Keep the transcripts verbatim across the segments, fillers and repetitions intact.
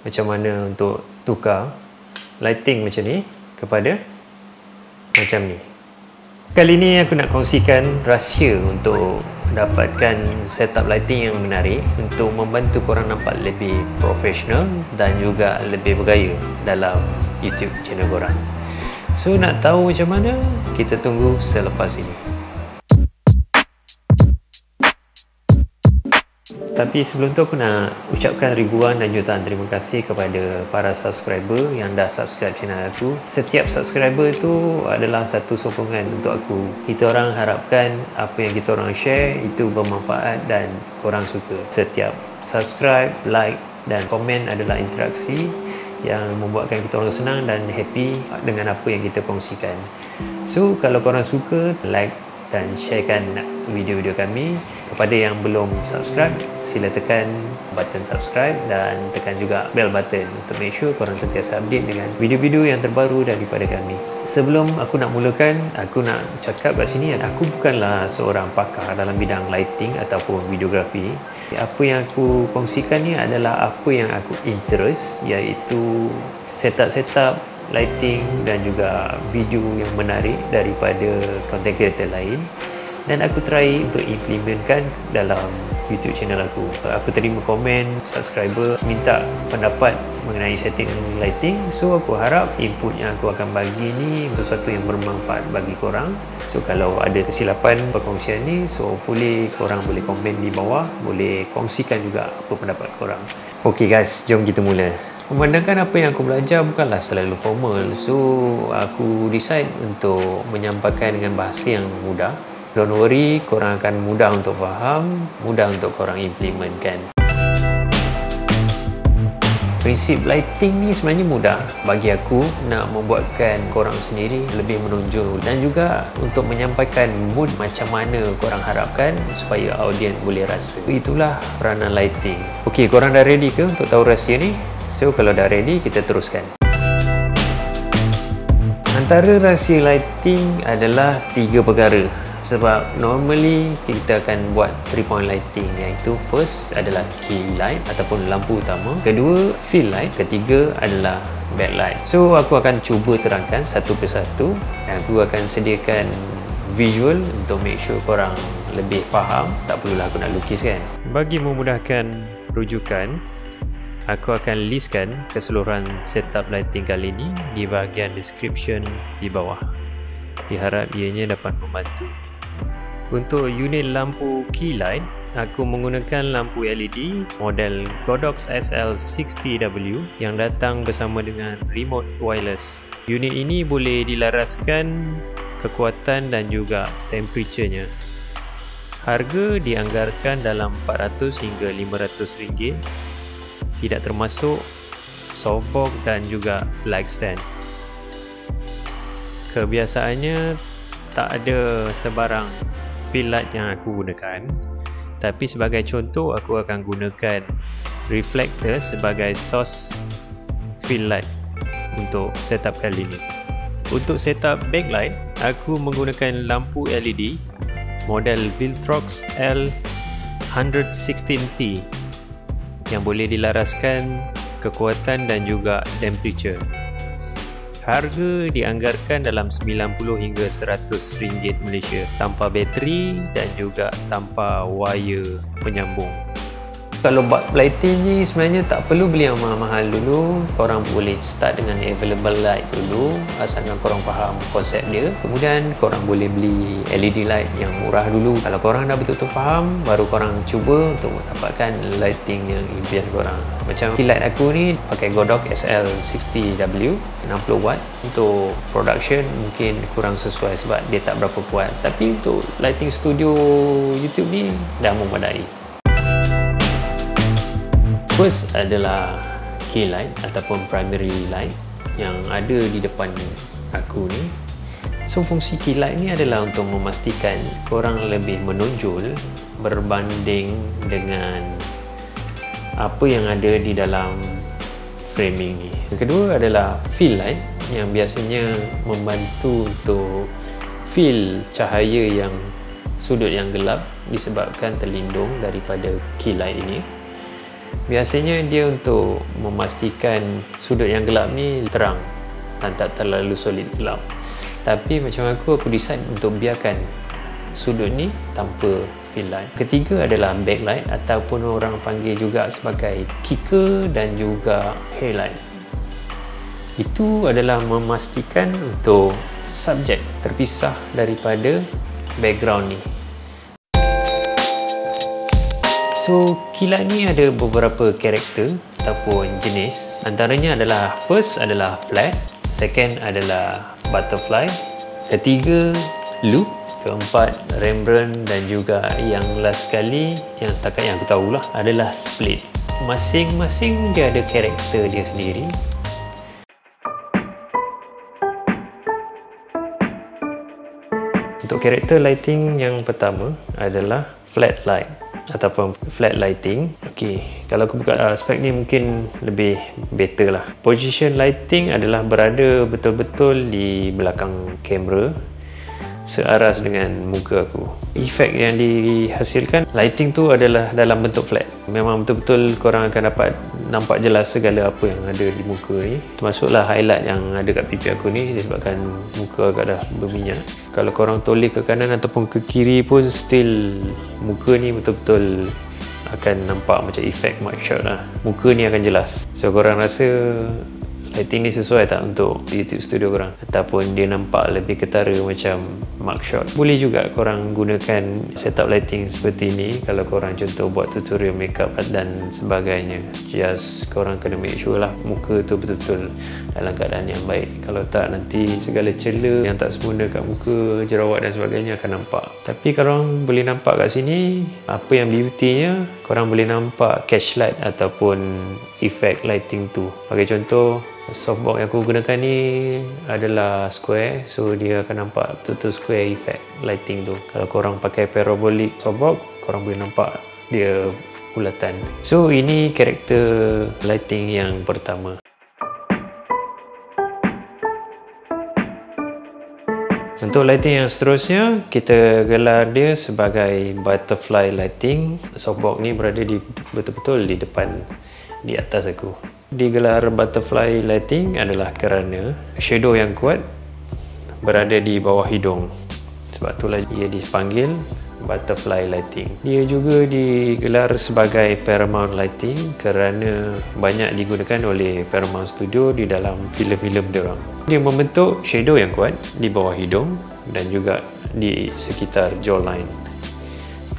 macam mana untuk tukar lighting macam ni kepada macam ni. Kali ni aku nak kongsikan rahsia untuk dapatkan setup lighting yang menarik untuk membantu korang nampak lebih profesional dan juga lebih bergaya dalam YouTube channel korang. So nak tahu macam mana? Kita tunggu selepas ini. Tapi sebelum tu aku nak ucapkan ribuan dan jutaan terima kasih kepada para subscriber yang dah subscribe channel aku. Setiap subscriber tu adalah satu sokongan untuk aku. Kita orang harapkan apa yang kita orang share itu bermanfaat dan korang suka. Setiap subscribe, like dan komen adalah interaksi yang membuatkan kita orang senang dan happy dengan apa yang kita kongsikan. So kalau korang suka, like dan sharekan video-video kami. Kepada yang belum subscribe, sila tekan button subscribe dan tekan juga bell button untuk make sure korang sentiasa update dengan video-video yang terbaru daripada kami. Sebelum aku nak mulakan, aku nak cakap kat sini, aku bukanlah seorang pakar dalam bidang lighting ataupun videografi. Apa yang aku kongsikan ni adalah apa yang aku interest, iaitu setup-setup lighting dan juga video yang menarik daripada content creator lain, dan aku try untuk implementkan dalam YouTube channel aku. Aku terima komen subscriber minta pendapat mengenai setting lighting, so aku harap input yang aku akan bagi ni sesuatu yang bermanfaat bagi korang. So kalau ada kesilapan perkongsian ni, so hopefully korang boleh komen di bawah, boleh kongsikan juga apa pendapat korang. Ok guys, jom kita mula. Memandangkan apa yang aku belajar bukanlah selalu formal, so aku decide untuk menyampaikan dengan bahasa yang mudah. Don't worry, korang akan mudah untuk faham, mudah untuk korang implementkan. Prinsip lighting ni sebenarnya mudah bagi aku nak membuatkan korang sendiri lebih menonjol dan juga untuk menyampaikan mood macam mana korang harapkan supaya audiens boleh rasa. Itulah peranan lighting. Ok, korang dah ready ke untuk tahu rahsia ni? So kalau dah ready, kita teruskan. Antara rahsia lighting adalah tiga perkara. Sebab normally kita akan buat three point lighting, iaitu first adalah key light ataupun lampu utama, kedua fill light, ketiga adalah backlight. So aku akan cuba terangkan satu persatu dan aku akan sediakan visual untuk make sure korang lebih faham. Tak perlulah aku nak lukiskan. Bagi memudahkan rujukan, aku akan listkan keseluruhan setup lighting kali ini di bahagian description di bawah. Diharap ianya dapat membantu. Untuk unit lampu key light, aku menggunakan lampu L E D model Godox S L sixty W yang datang bersama dengan remote wireless. Unit ini boleh dilaraskan kekuatan dan juga temperaturenya. Harga dianggarkan dalam empat ratus ringgit hingga lima ratus ringgit. Tidak termasuk softbox dan juga light stand. Kebiasaannya tak ada sebarang fill light yang aku gunakan, tapi sebagai contoh aku akan gunakan reflector sebagai source fill light untuk setup kali ini. Untuk setup backlight, aku menggunakan lampu L E D model Viltrox L one sixteen T yang boleh dilaraskan kekuatan dan juga temperature. Harga dianggarkan dalam sembilan puluh ringgit hingga seratus ringgit Malaysia, tanpa bateri dan juga tanpa wire penyambung. Kalau buat lighting ni sebenarnya tak perlu beli yang mahal-mahal dulu. Korang boleh start dengan available light dulu, asalkan korang faham konsep dia. Kemudian korang boleh beli L E D light yang murah dulu. Kalau korang dah betul-betul faham, baru korang cuba untuk dapatkan lighting yang impian korang. Macam key light aku ni pakai Godox S L sixty W enam puluh watt. Untuk production mungkin kurang sesuai sebab dia tak berapa kuat, tapi untuk lighting studio YouTube ni dah memadai. First adalah key light ataupun primary light yang ada di depan aku ni. So fungsi key light ni adalah untuk memastikan korang lebih menonjol berbanding dengan apa yang ada di dalam framing ni. Yang kedua adalah fill light yang biasanya membantu untuk fill cahaya yang sudut yang gelap disebabkan terlindung daripada key light ini. Biasanya dia untuk memastikan sudut yang gelap ni terang dan tak terlalu solid gelap. Tapi macam aku, aku design untuk biarkan sudut ni tanpa fill light. Ketiga adalah backlight ataupun orang panggil juga sebagai kicker dan juga headlight. Itu adalah memastikan untuk subjek terpisah daripada background ni. So, kilat ni ada beberapa karakter ataupun jenis. Antaranya adalah, first adalah flat, second adalah butterfly, ketiga loop, keempat Rembrandt, dan juga yang last sekali yang setakat yang aku tahulah adalah split. Masing-masing dia ada karakter dia sendiri. Untuk karakter lighting yang pertama adalah flat light ataupun flat lighting. Okey, kalau aku buka uh, spek ni mungkin lebih better lah. Position lighting adalah berada betul-betul di belakang kamera, searas dengan muka aku. Efek yang dihasilkan lighting tu adalah dalam bentuk flat. Memang betul-betul korang akan dapat nampak jelas segala apa yang ada di muka ni, termasuklah highlight yang ada kat pipi aku ni, disebabkan muka agak dah berminyak. Kalau korang toleh ke kanan ataupun ke kiri pun still muka ni betul-betul akan nampak macam efek mug shot lah. Muka ni akan jelas. So korang rasa lighting ni sesuai tak untuk YouTube studio korang, ataupun dia nampak lebih ketara macam mug shot? Boleh juga korang gunakan setup lighting seperti ni kalau korang contoh buat tutorial makeup dan sebagainya. Just korang kena make sure lah muka tu betul-betul dalam keadaan yang baik. Kalau tak, nanti segala cela yang tak sempurna kat muka, jerawat dan sebagainya akan nampak. Tapi korang boleh nampak kat sini apa yang beauty-nya. Korang boleh nampak catch light ataupun efek lighting tu. Bagi contoh, softbox yang aku gunakan ni adalah square, so dia akan nampak betul-betul square effect lighting tu. Kalau korang pakai parabolic softbox, korang boleh nampak dia bulatan. So ini karakter lighting yang pertama. Untuk lighting yang seterusnya, kita gelar dia sebagai butterfly lighting. Softbox ni berada di betul-betul di depan, di atas aku. Digelar butterfly lighting adalah kerana shadow yang kuat berada di bawah hidung. Sebab itulah ia dipanggil butterfly lighting. Dia juga digelar sebagai Paramount lighting kerana banyak digunakan oleh Paramount Studio di dalam filem-filem diorang. Dia membentuk shadow yang kuat di bawah hidung dan juga di sekitar jawline.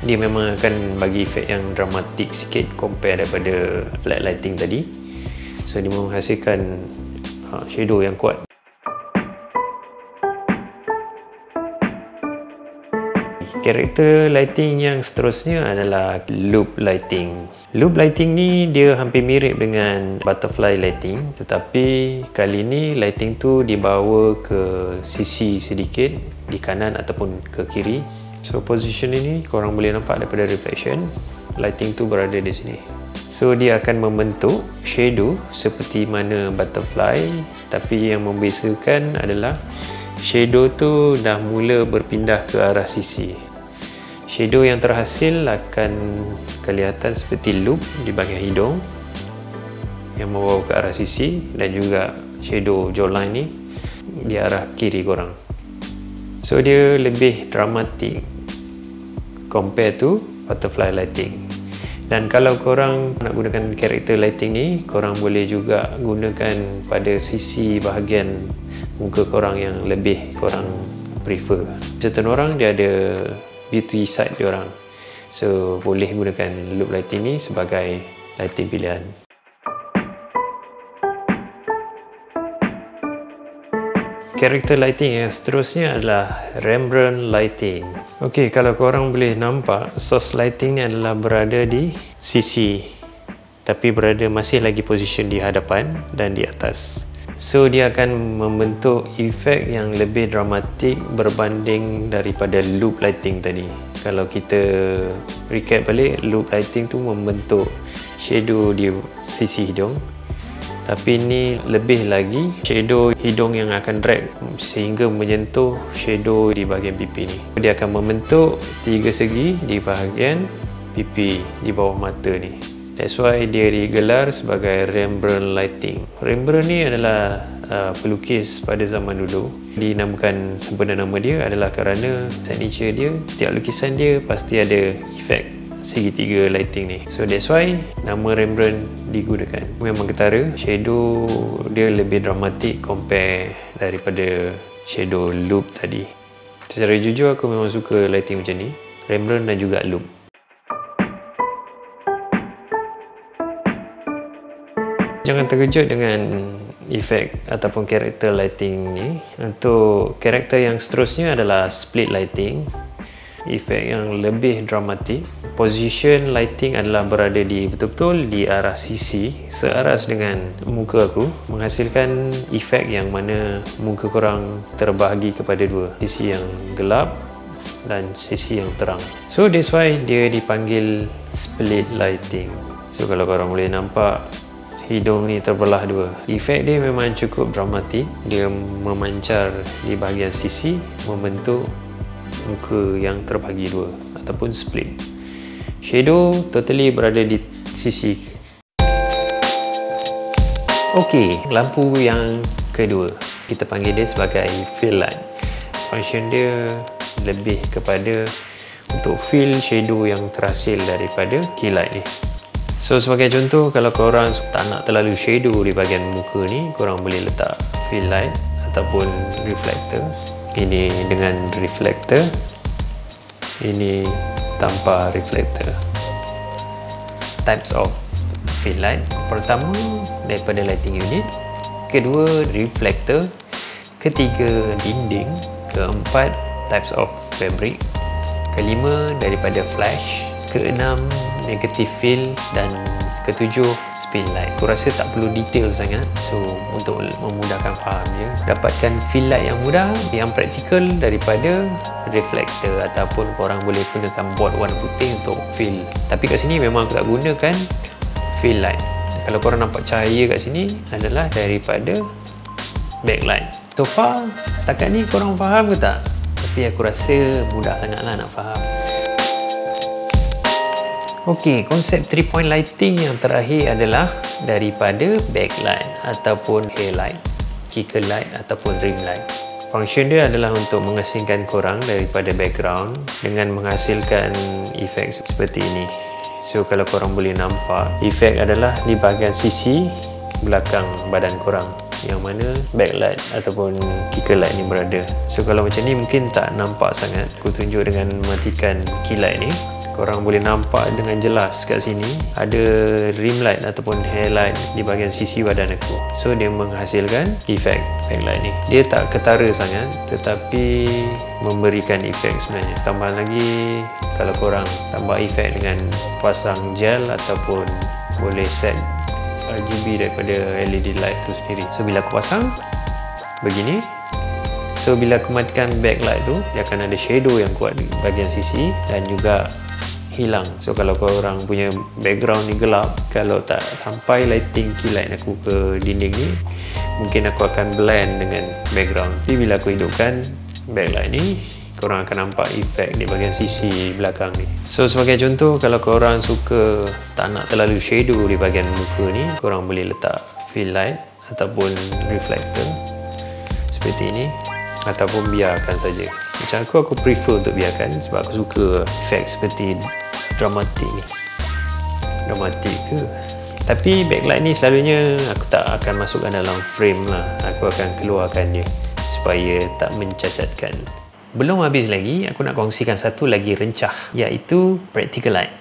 Dia memang akan bagi efek yang dramatik sikit compare daripada flat lighting tadi. So dia menghasilkan uh, shadow yang kuat. Karakter lighting yang seterusnya adalah loop lighting. Loop lighting ni dia hampir mirip dengan butterfly lighting, tetapi kali ni lighting tu dibawa ke sisi sedikit, di kanan ataupun ke kiri. So position ini korang boleh nampak daripada reflection. Lighting tu berada di sini. So dia akan membentuk shadow seperti mana butterfly, tapi yang membezakan adalah shadow tu dah mula berpindah ke arah sisi. Shadow yang terhasil akan kelihatan seperti loop di bahagian hidung yang membawa ke arah sisi, dan juga shadow jawline ni di arah kiri korang. So dia lebih dramatik compare to butterfly lighting. Dan kalau korang nak gunakan karakter lighting ni, korang boleh juga gunakan pada sisi bahagian muka korang yang lebih korang prefer. Certain orang dia ada beauty side diorang, so boleh gunakan loop lighting ni sebagai lighting pilihan. Karakter lighting yang seterusnya adalah Rembrandt lighting. Okey, kalau korang boleh nampak, source lighting ni adalah berada di sisi, tapi berada masih lagi position di hadapan dan di atas. So dia akan membentuk efek yang lebih dramatik berbanding daripada loop lighting tadi. Kalau kita recap balik, loop lighting tu membentuk shadow di sisi hidung, tapi ni lebih lagi shadow hidung yang akan drag sehingga menyentuh shadow di bahagian pipi ni. Dia akan membentuk tiga segi di bahagian pipi, di bawah mata ni. That's why dia digelar sebagai Rembrandt lighting. Rembrandt ni adalah uh, pelukis pada zaman dulu. Dinamakan sempena nama dia adalah kerana signature dia, tiap lukisan dia pasti ada efek segitiga lighting ni. So that's why nama Rembrandt digunakan. Memang ketara, shadow dia lebih dramatik compare daripada shadow loop tadi. Secara jujur aku memang suka lighting macam ni, Rembrandt dan juga loop. Jangan terkejut dengan efek ataupun karakter lighting ni. Untuk karakter yang seterusnya adalah split lighting, efek yang lebih dramatik. Position lighting adalah berada di betul-betul di arah sisi, searas dengan muka aku, menghasilkan efek yang mana muka korang terbahagi kepada dua, sisi yang gelap dan sisi yang terang. So that's why dia dipanggil split lighting. So kalau korang boleh nampak, hidung ni terbelah dua. Efek dia memang cukup dramatik. Dia memancar di bahagian sisi, membentuk muka yang terbagi dua ataupun split. Shadow totally berada di sisi. Okey, lampu yang kedua, kita panggil dia sebagai fill light. Function dia lebih kepada untuk fill shadow yang terhasil daripada key light ni. So sebagai contoh, kalau korang tak nak terlalu shadow di bahagian muka ni, korang boleh letak fill light ataupun reflector. Ini dengan reflector, ini tanpa reflector. Types of fill light, pertama daripada lighting unit, kedua reflector, ketiga dinding, keempat types of fabric, kelima daripada flash, keenam negative fill dan ketujuh spin light. Aku rasa tak perlu detail sangat, so untuk memudahkan faham je, dapatkan fill light yang mudah, yang praktikal daripada reflector ataupun korang boleh gunakan board warna putih untuk fill. Tapi kat sini memang aku tak gunakan fill light. Kalau korang nampak cahaya kat sini adalah daripada backlight. So far setakat ni korang faham ke tak? Tapi aku rasa mudah sangatlah nak faham. Okey, konsep three point lighting yang terakhir adalah daripada backlight ataupun headlight, kicker light ataupun ring light. Function dia adalah untuk mengasingkan korang daripada background dengan menghasilkan efek seperti ini. So kalau korang boleh nampak, efek adalah di bahagian sisi belakang badan korang, yang mana backlight ataupun kicker light ni berada. So kalau macam ni mungkin tak nampak sangat. Aku tunjuk dengan matikan key light ni, korang boleh nampak dengan jelas kat sini ada rim light ataupun hair light di bahagian sisi badan aku. So dia menghasilkan efek backlight ni. Dia tak ketara sangat tetapi memberikan efek sebenarnya. Tambah lagi kalau korang tambah efek dengan pasang gel ataupun boleh set R G B daripada L E D light tu sendiri. So bila aku pasang begini, so bila aku matikan backlight tu, dia akan ada shadow yang kuat di bahagian sisi dan juga hilang. So kalau korang punya background ni gelap, kalau tak sampai lighting key light aku ke dinding ni, mungkin aku akan blend dengan background. Jadi bila aku hidupkan backlight ni, korang akan nampak efek di bahagian sisi belakang ni. So sebagai contoh, kalau korang suka tak nak terlalu shadow di bahagian muka ni, korang boleh letak fill light ataupun reflector seperti ini, ataupun biarkan saja. Macam aku, aku prefer untuk biarkan sebab aku suka efek seperti dramatik ni. Dramatik ke? Tapi backlight ni selalunya aku tak akan masukkan dalam frame lah. Aku akan keluarkan dia supaya tak mencacatkan. Belum habis lagi, aku nak kongsikan satu lagi rencah, iaitu practical light.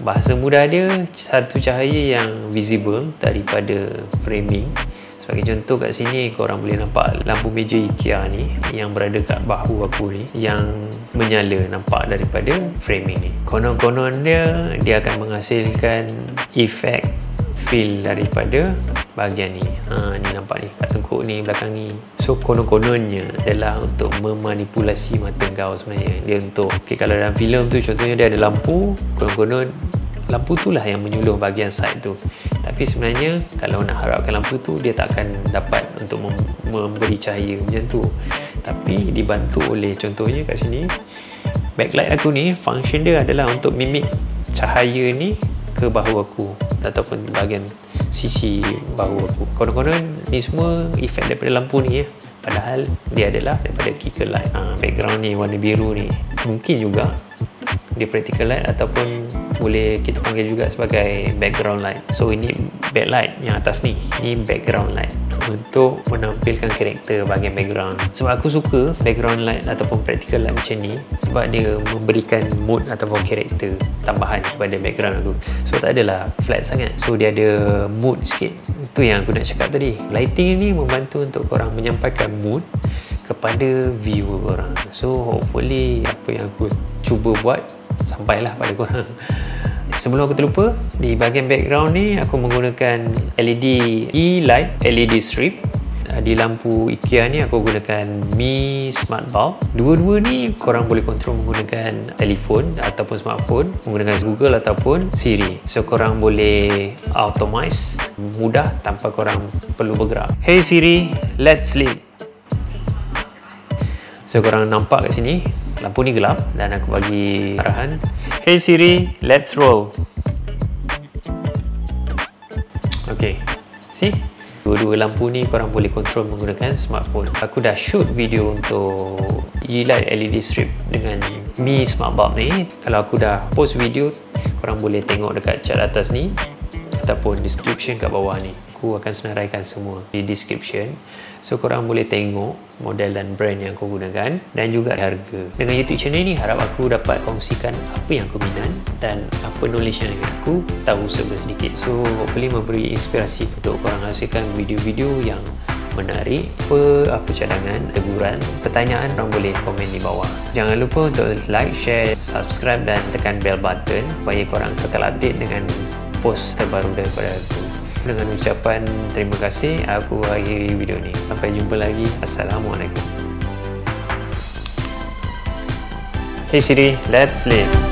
Bahasa mudah dia, satu cahaya yang visible daripada framing. Sebagai contoh kat sini korang boleh nampak lampu meja IKEA ni yang berada kat bahu aku ni yang menyala, nampak daripada framing ni. Konon-konon dia, dia akan menghasilkan efek fill daripada bahagian ni. Ha, ni nampak ni kat tengkuk ni belakang ni. So konon-kononnya adalah untuk memanipulasi mata kau sebenarnya. Dia untuk, okay, kalau dalam filem tu contohnya dia ada lampu, konon-konon lampu tu lah yang menyuluh bahagian side tu. Tapi sebenarnya kalau nak harapkan lampu tu, dia tak akan dapat untuk memberi cahaya macam tu. Tapi dibantu oleh contohnya kat sini, backlight aku ni, function dia adalah untuk mimik cahaya ni ke bahu aku ataupun bahagian sisi bahu aku. Konon-konon ni semua efek daripada lampu ni ya. Padahal dia adalah daripada key light. Ha, background ni warna biru ni. Mungkin juga dia practical light ataupun boleh kita panggil juga sebagai background light. So ini backlight yang atas ni. Ini background light untuk menampilkan karakter bahagian background. Sebab aku suka background light ataupun practical light macam ni sebab dia memberikan mood ataupun karakter tambahan kepada background aku. So tak adalah flat sangat. So dia ada mood sikit. Itu yang aku nak cakap tadi. Lighting ni membantu untuk korang menyampaikan mood kepada viewer korang. So hopefully apa yang aku cuba buat sampailah pada korang. Sebelum aku terlupa, di bahagian background ni aku menggunakan L E D E-light, L E D strip. Di lampu IKEA ni aku gunakan Mi Smart Bulb. Dua-dua ni korang boleh kontrol menggunakan telefon ataupun smartphone, menggunakan Google ataupun Siri. So korang boleh automize mudah tanpa korang perlu bergerak. Hey Siri, let's sleep. So korang nampak kat sini lampu ni gelap dan aku bagi arahan, hey Siri, let's roll. Ok, see? Dua-dua lampu ni korang boleh kontrol menggunakan smartphone. Aku dah shoot video untuk E-light L E D strip dengan Mi Smart Bulb ni. Kalau aku dah post video, korang boleh tengok dekat chat atas ni ataupun description kat bawah ni. Aku akan senaraikan semua di description. So korang boleh tengok model dan brand yang aku gunakan dan juga harga. Dengan YouTube channel ni harap aku dapat kongsikan apa yang aku minat dan apa knowledge yang aku tahu sedikit. So hopefully memberi inspirasi untuk korang hasilkan video-video yang menarik. Apa, apa cadangan, teguran, pertanyaan, korang boleh komen di bawah. Jangan lupa untuk like, share, subscribe dan tekan bell button supaya korang kekal update dengan post terbaru daripada aku. Dengan ucapan terima kasih, aku akhiri video ni. Sampai jumpa lagi. Assalamualaikum. Hey Siri, let's sleep.